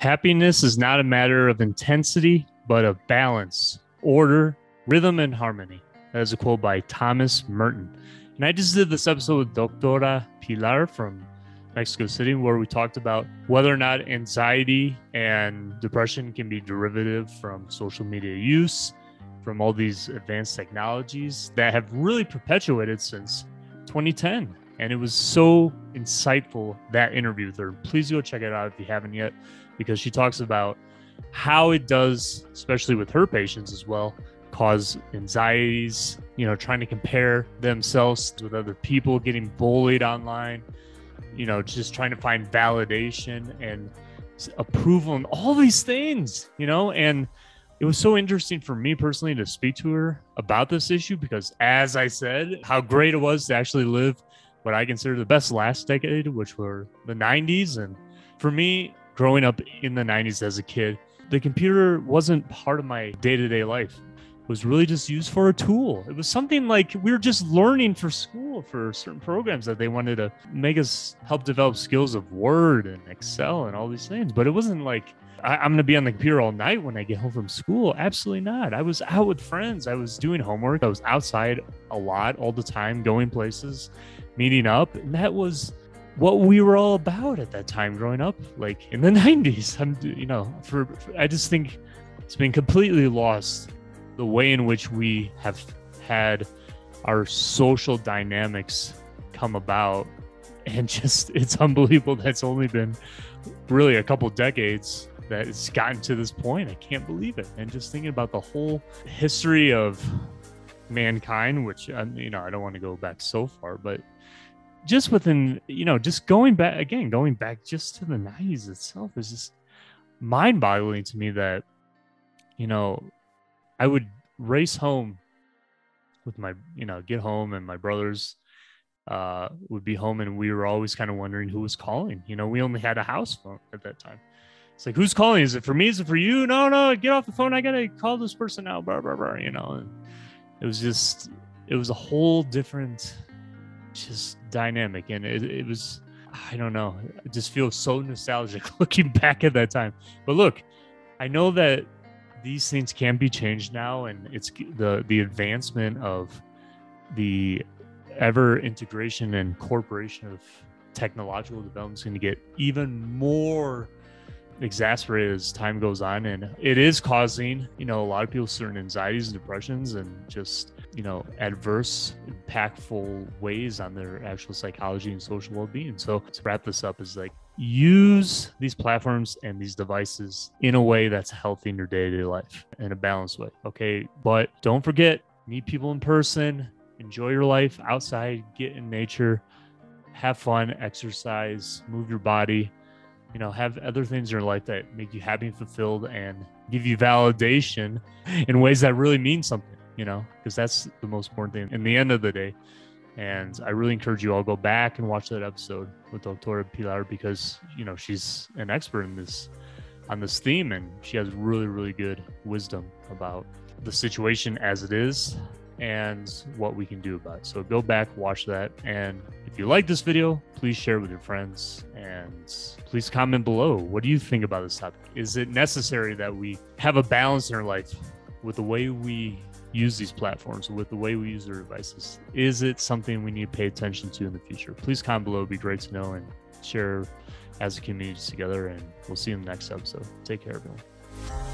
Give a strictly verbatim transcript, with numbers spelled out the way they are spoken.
Happiness is not a matter of intensity, but of balance, order, rhythm, and harmony. That is a quote by Thomas Merton. And I just did this episode with Doctor Pilar from Mexico City, where we talked about whether or not anxiety and depression can be derivative from social media use, from all these advanced technologies that have really perpetuated since twenty ten. And it was so insightful, that interview with her. Please go check it out if you haven't yet, because she talks about how it does, especially with her patients as well, cause anxieties, you know, trying to compare themselves with other people, getting bullied online, you know, just trying to find validation and approval and all these things, you know. And it was so interesting for me personally to speak to her about this issue, because as I said, how great it was to actually live what I consider the best last decade, which were the nineties. And for me, growing up in the nineties as a kid, the computer wasn't part of my day-to-day life. Was really just used for a tool. It was something like we were just learning for school for certain programs that they wanted to make us help develop skills of Word and Excel and all these things. But it wasn't like I, I'm going to be on the computer all night when I get home from school. Absolutely not. I was out with friends. I was doing homework. I was outside a lot all the time, going places, meeting up. And that was what we were all about at that time growing up, like in the nineties. I'm, you know, for, for I just think it's been completely lost, the way in which we have had our social dynamics come about. And just, it's unbelievable that's only been really a couple decades that it's gotten to this point. I can't believe it. And just thinking about the whole history of mankind, which, you know, I don't want to go back so far, but just within, you know, just going back again, going back just to the nineties itself is just mind-boggling to me that, you know, I would race home with my, you know, get home, and my brothers uh, would be home, and we were always kind of wondering who was calling. You know, we only had a house phone at that time. It's like, who's calling? Is it for me? Is it for you? No, no, get off the phone. I got to call this person out, blah, blah, blah, you know. And it was just, it was a whole different just dynamic. And it, it was, I don't know, I just feel so nostalgic looking back at that time. But look, I know that these things can be changed now, and it's the the advancement of the ever integration and corporation of technological developments going to get even more exacerbated as time goes on, and it is causing, you know, a lot of people certain anxieties and depressions, and just, you know, adverse, impactful ways on their actual psychology and social well-being. So to wrap this up is like, use these platforms and these devices in a way that's healthy in your day-to-day life, in a balanced way. Okay. But don't forget, meet people in person, enjoy your life outside, get in nature, have fun, exercise, move your body, you know, have other things in your life that make you happy and fulfilled and give you validation in ways that really mean something, you know, because that's the most important thing in the end of the day. And I really encourage you all go back and watch that episode with Doctor Pilar, because, you know, she's an expert in this, on this theme, and she has really, really good wisdom about the situation as it is and what we can do about it. So go back, watch that. And if you like this video, please share it with your friends, and please comment below. What do you think about this topic? Is it necessary that we have a balance in our life with the way we use these platforms, with the way we use their devices? Is it something we need to pay attention to in the future? Please comment below. It'd be great to know, and share as a community together. And we'll see you in the next episode. Take care, everyone.